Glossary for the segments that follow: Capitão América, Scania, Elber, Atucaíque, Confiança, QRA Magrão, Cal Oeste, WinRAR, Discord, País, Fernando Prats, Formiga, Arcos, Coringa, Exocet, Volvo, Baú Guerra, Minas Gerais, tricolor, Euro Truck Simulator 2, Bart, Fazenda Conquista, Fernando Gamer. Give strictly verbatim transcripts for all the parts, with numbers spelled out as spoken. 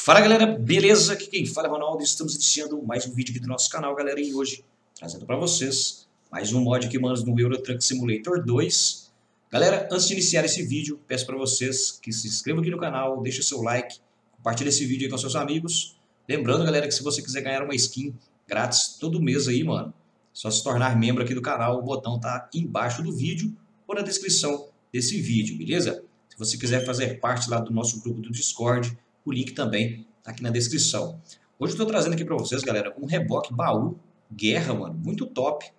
Fala galera, beleza? Aqui quem fala é Ronaldo e estamos iniciando mais um vídeo aqui do nosso canal, galera, e hoje trazendo para vocês mais um mod aqui, mano, no Euro Truck Simulator dois. Galera, antes de iniciar esse vídeo, peço para vocês que se inscrevam aqui no canal, deixem seu like, compartilhem esse vídeo aí com seus amigos. Lembrando, galera, que se você quiser ganhar uma skin grátis todo mês aí, mano, só se tornar membro aqui do canal, o botão tá embaixo do vídeo ou na descrição desse vídeo, beleza? Se você quiser fazer parte lá do nosso grupo do Discord, o link também tá aqui na descrição. Hoje eu estou trazendo aqui para vocês, galera, um reboque baú Guerra, mano, muito top,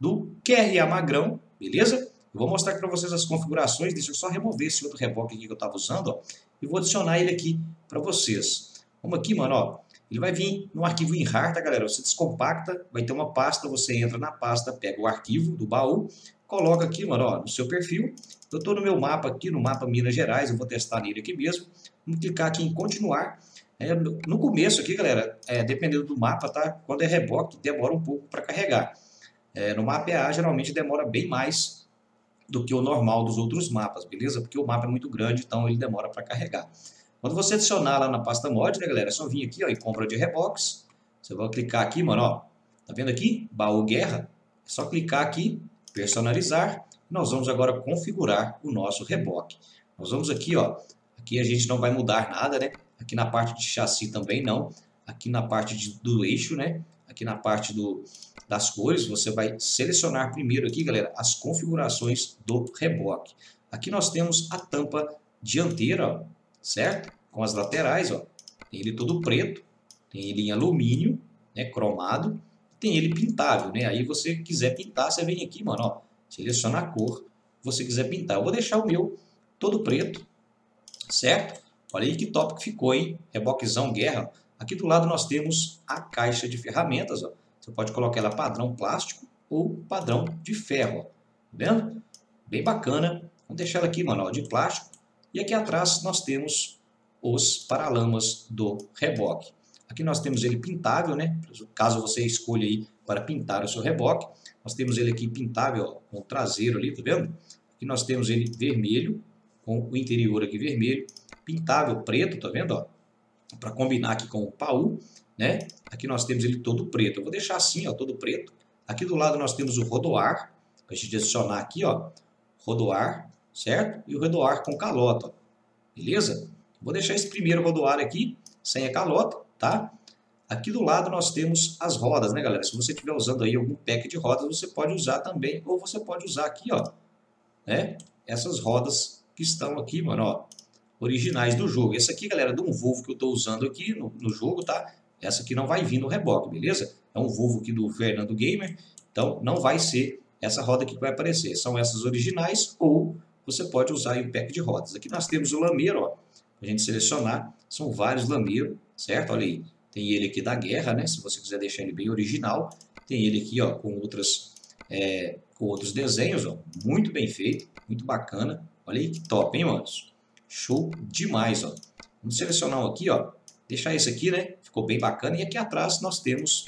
do Q R A Magrão, beleza? Eu vou mostrar aqui para vocês as configurações, deixa eu só remover esse outro reboque aqui que eu estava usando, ó, e vou adicionar ele aqui para vocês. Vamos aqui, mano, ó, ele vai vir no arquivo WinRAR, tá, galera? Você descompacta, vai ter uma pasta, você entra na pasta, pega o arquivo do baú, coloca aqui, mano, ó, no seu perfil. Eu estou no meu mapa aqui, no mapa Minas Gerais, eu vou testar nele aqui mesmo. Vamos clicar aqui em continuar. É, no começo aqui, galera, é, dependendo do mapa, tá? Quando é reboque, demora um pouco para carregar. É, no mapa E A, geralmente demora bem mais do que o normal dos outros mapas, beleza? Porque o mapa é muito grande, então ele demora para carregar. Quando você adicionar lá na pasta mod, né, galera? É só vir aqui, ó, em compra de reboques. Você vai clicar aqui, mano, ó. Tá vendo aqui? Baú Guerra. É só clicar aqui, personalizar. Nós vamos agora configurar o nosso reboque. Nós vamos aqui, ó, aqui a gente não vai mudar nada, né? Aqui na parte de chassi também não. Aqui na parte de, do eixo, né? Aqui na parte do, das cores, você vai selecionar primeiro aqui, galera, as configurações do reboque. Aqui nós temos a tampa dianteira, ó, certo? Com as laterais, ó. Tem ele todo preto, tem ele em alumínio, né? Cromado, tem ele pintável, né? Aí você quiser pintar, você vem aqui, mano, ó. Seleciona a cor, você quiser pintar. Eu vou deixar o meu todo preto, certo? Olha aí que top que ficou, hein? Reboquezão Guerra. Aqui do lado nós temos a caixa de ferramentas, ó. Você pode colocar ela padrão plástico ou padrão de ferro, ó. Tá vendo? Bem bacana. Vamos deixar ela aqui, mano, ó, de plástico. E aqui atrás nós temos os paralamas do reboque. Aqui nós temos ele pintável, né? Caso você escolha aí para pintar o seu reboque. Nós temos ele aqui pintável, ó, com o traseiro ali, tá vendo? Aqui nós temos ele vermelho, com o interior aqui vermelho. Pintável preto, tá vendo? Para combinar aqui com o baú, né? Aqui nós temos ele todo preto. Eu vou deixar assim, ó, todo preto. Aqui do lado nós temos o rodoar. A gente adicionar aqui, ó, rodoar, certo? E o rodoar com calota, ó. Beleza? Vou deixar esse primeiro rodoar aqui, sem a calota, tá? Aqui do lado nós temos as rodas, né, galera? Se você estiver usando aí algum pack de rodas, você pode usar também, ou você pode usar aqui, ó, né? Essas rodas que estão aqui, mano, ó, originais do jogo. Essa aqui, galera, é de um Volvo que eu estou usando aqui no, no jogo, tá? Essa aqui não vai vir no reboque, beleza? É um Volvo aqui do Fernando Gamer, então não vai ser essa roda aqui que vai aparecer. São essas originais, ou você pode usar aí o pack de rodas. Aqui nós temos o lameiro, ó, a gente selecionar, são vários lameiros, certo? Olha aí. Tem ele aqui da guerra, né? Se você quiser deixar ele bem original. Tem ele aqui, ó, com, outras, é, com outros desenhos, ó. Muito bem feito, muito bacana. Olha aí que top, hein, manos? Show demais, ó. Vamos selecionar um aqui, ó. Deixar esse aqui, né? Ficou bem bacana. E aqui atrás nós temos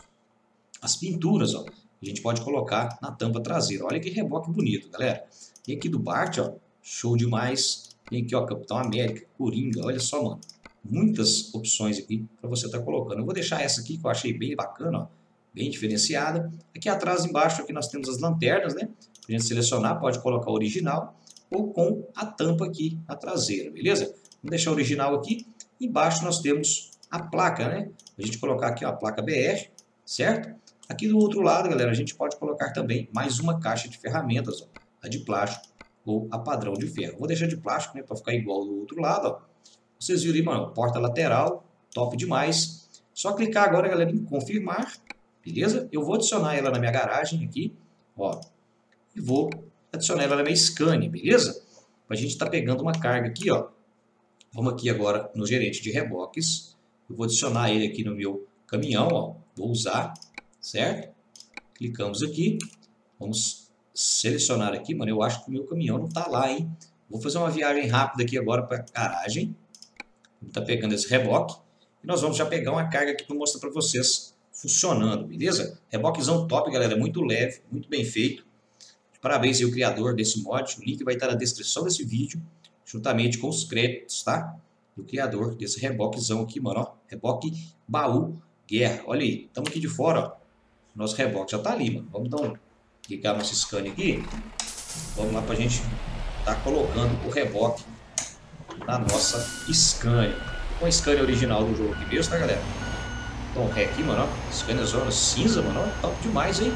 as pinturas, ó. A gente pode colocar na tampa traseira. Olha que reboque bonito, galera. E aqui do Bart, ó. Show demais. Tem aqui, ó, Capitão América, Coringa. Olha só, mano. Muitas opções aqui para você estar tá colocando. Eu vou deixar essa aqui que eu achei bem bacana, ó, bem diferenciada. Aqui atrás, embaixo, aqui nós temos as lanternas, né? A gente selecionar, pode colocar original ou com a tampa aqui na traseira, beleza? Vamos deixar original aqui. Embaixo nós temos a placa, né? A gente colocar aqui ó, a placa B R, certo? Aqui do outro lado, galera, a gente pode colocar também mais uma caixa de ferramentas, ó, a de plástico ou a padrão de ferro. Vou deixar de plástico, né? Para ficar igual do outro lado, ó. Vocês viram aí, mano, porta lateral, top demais. Só clicar agora, galera, em confirmar, beleza? Eu vou adicionar ela na minha garagem aqui, ó. E vou adicionar ela na minha Scania, beleza? Pra gente tá pegando uma carga aqui, ó. Vamos aqui agora no gerente de reboques. Eu vou adicionar ele aqui no meu caminhão, ó. Vou usar, certo? Clicamos aqui. Vamos selecionar aqui, mano. Eu acho que o meu caminhão não tá lá, hein? Vou fazer uma viagem rápida aqui agora pra garagem. Tá pegando esse reboque e nós vamos já pegar uma carga aqui para mostrar para vocês funcionando, beleza? Reboquezão top, galera, muito leve, muito bem feito. Parabéns aí o criador desse mod, o link vai estar na descrição desse vídeo, juntamente com os créditos, tá? do criador desse reboquezão aqui, mano, ó. Reboque Baú Guerra. Olha aí, estamos aqui de fora, ó. Nosso reboque já tá ali, mano. Vamos então ligar nosso Scania aqui. Vamos lá pra gente tá colocando o reboque na nossa Scania. Com a Scania original do jogo aqui mesmo, tá, galera? Então, ré aqui, mano, ó. Scania zona cinza, mano, ó. Top demais, hein?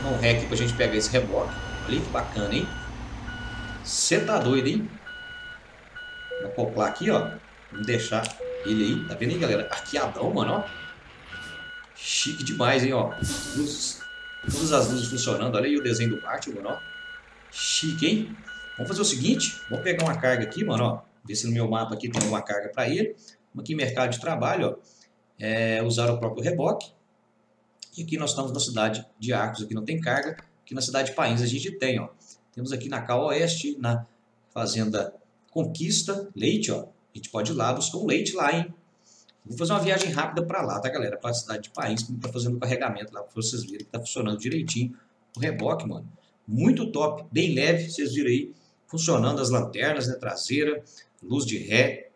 Então, ré aqui pra gente pegar esse reboque. Olha que bacana, hein? Você tá doido, hein? Vou acoplar aqui, ó. Vamos deixar ele aí. Tá vendo aí, galera? Arqueadão, mano, ó. Chique demais, hein, ó. Luzes. Todas as luzes funcionando. Olha aí o desenho do Bart, mano, ó. Chique, hein? Vamos fazer o seguinte. Vamos pegar uma carga aqui, mano, ó. Ver se no meu mapa aqui tem alguma carga pra ele. Vamos aqui em mercado de trabalho, ó. É, usar o próprio reboque. E aqui nós estamos na cidade de Arcos. Aqui não tem carga. Aqui na cidade de País a gente tem, ó. Temos aqui na Cal Oeste, na Fazenda Conquista, leite, ó. A gente pode ir lá buscar um leite lá, hein? Vou fazer uma viagem rápida para lá, tá, galera? Para a cidade de País, para fazendo o carregamento lá, para vocês verem que tá funcionando direitinho o reboque, mano. Muito top, bem leve, vocês viram aí. Funcionando as lanternas, né, traseira, luz de ré.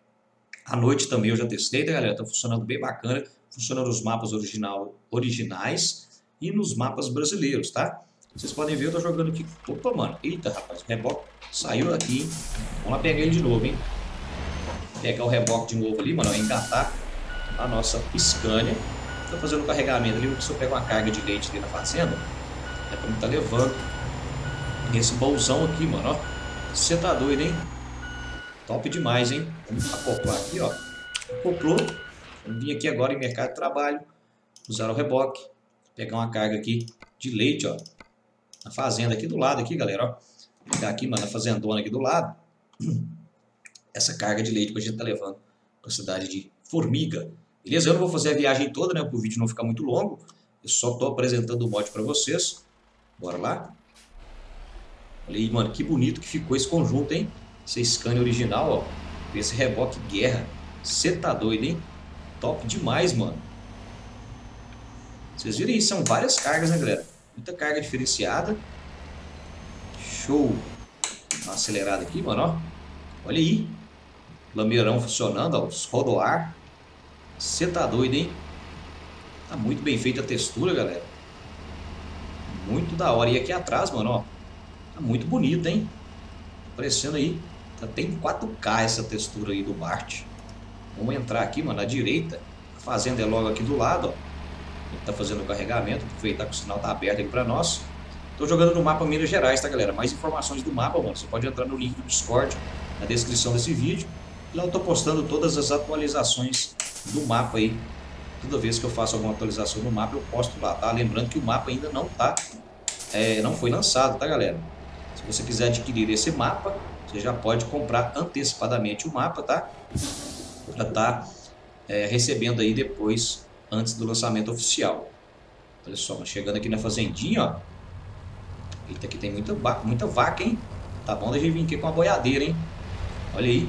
À noite também eu já testei, tá, galera? Tá funcionando bem bacana. Funcionando os mapas original, originais e nos mapas brasileiros, tá? Vocês podem ver, eu tô jogando aqui. Opa, mano. Eita, rapaz. O reboque saiu daqui, hein? Vamos lá pegar ele de novo, hein? Pegar o reboque de novo ali, mano. Engatar a nossa Scania. Tô fazendo o carregamento ali. Se eu pegar uma carga de leite ali na fazenda, é como tá levando nesse bolsão aqui, mano. Ó. Você tá doido, hein? Top demais, hein? Vamos acoplar aqui, ó. Acoplou. Vamos vir aqui agora em mercado de trabalho. Usar o reboque. Pegar uma carga aqui de leite, ó. Na fazenda aqui do lado, aqui, galera, ó. Tá aqui, mano, na fazendona aqui do lado. Essa carga de leite que a gente tá levando pra cidade de Formiga. Beleza? Eu não vou fazer a viagem toda, né? Pro vídeo não ficar muito longo. Eu só tô apresentando o mod pra vocês. Bora lá. Olha aí, mano, que bonito que ficou esse conjunto, hein? Esse Scania original, ó. Esse reboque Guerra. Cê tá doido, hein? Top demais, mano. Vocês viram aí? São várias cargas, né, galera? Muita carga diferenciada. Show. Uma acelerada aqui, mano, ó. Olha aí. Lameirão funcionando, ó. Os rodoar. Você tá doido, hein? Tá muito bem feita a textura, galera. Muito da hora. E aqui atrás, mano, ó. Tá muito bonito, hein? Aparecendo aí. Tá até em quatro K essa textura aí do Bart. Vamos entrar aqui, mano, na direita. A fazenda é logo aqui do lado, ó. Ele tá fazendo o carregamento, aproveitar que o sinal tá aberto aqui pra nós. Tô jogando no mapa Minas Gerais, tá, galera? Mais informações do mapa, mano, você pode entrar no link do Discord na descrição desse vídeo. E lá eu tô postando todas as atualizações do mapa aí. Toda vez que eu faço alguma atualização no mapa, eu posto lá, tá? Lembrando que o mapa ainda não tá, é, não foi lançado, tá, galera? Se você quiser adquirir esse mapa, você já pode comprar antecipadamente o mapa, tá? Pra tá é, recebendo aí depois... antes do lançamento oficial. Olha só, chegando aqui na fazendinha, ó. Eita, aqui tem muita, muita vaca, hein? Tá bom, deixa eu vir aqui com a boiadeira, hein? Olha aí.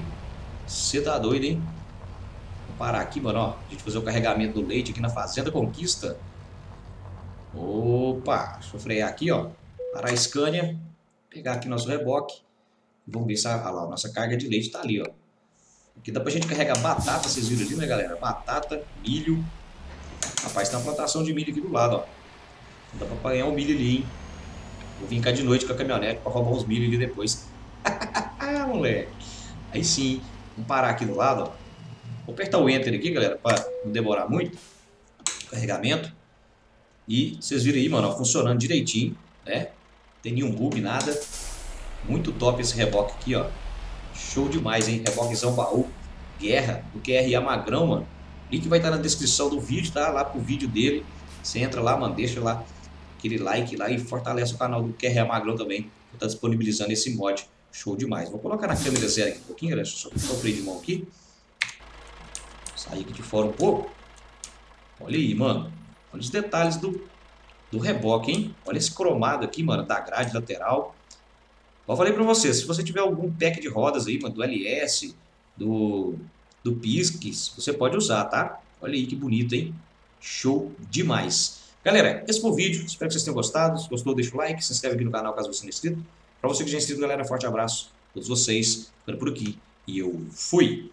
Você tá doido, hein? Vou parar aqui, mano, ó. A gente fazer o carregamento do leite aqui na Fazenda Conquista. Opa! Deixa eu frear aqui, ó. Parar a Scania. Pegar aqui nosso reboque. Vamos ver se a, lá, a nossa carga de leite tá ali, ó. Aqui dá pra gente carregar batata, vocês viram ali, né, galera? Batata, milho. Rapaz, tem uma plantação de milho aqui do lado, ó. Não dá pra apanhar o milho ali, hein? Vou vir cá de noite com a caminhonete pra roubar uns milho ali depois. Moleque. Aí sim. Vamos parar aqui do lado, ó. Vou apertar o Enter aqui, galera, pra não demorar muito. Carregamento. E vocês viram aí, mano, ó, funcionando direitinho, né? Não tem nenhum bug, nada. Muito top esse reboque aqui, ó. Show demais, hein? Reboquezão Baú Guerra, do Q R A Magrão, mano. Link vai estar na descrição do vídeo, tá? Lá pro vídeo dele. Você entra lá, mano, deixa lá aquele like lá e fortalece o canal do Q R A Magrão também. Que tá disponibilizando esse mod. Show demais. Vou colocar na câmera zero aqui um pouquinho, galera. Deixa eu só freio de mão aqui. Sair aqui de fora um pouco. Olha aí, mano. Olha os detalhes do, do reboque, hein? Olha esse cromado aqui, mano, da grade lateral. Eu falei pra vocês, se você tiver algum pack de rodas aí, mano, do L S, do... do P I S C, você pode usar, tá? Olha aí que bonito, hein? Show demais. Galera, esse foi o vídeo. Espero que vocês tenham gostado. Se gostou, deixa o like. Se inscreve aqui no canal caso você não é inscrito. Para você que já é inscrito, galera, forte abraço a todos vocês. Ficando por aqui. E eu fui.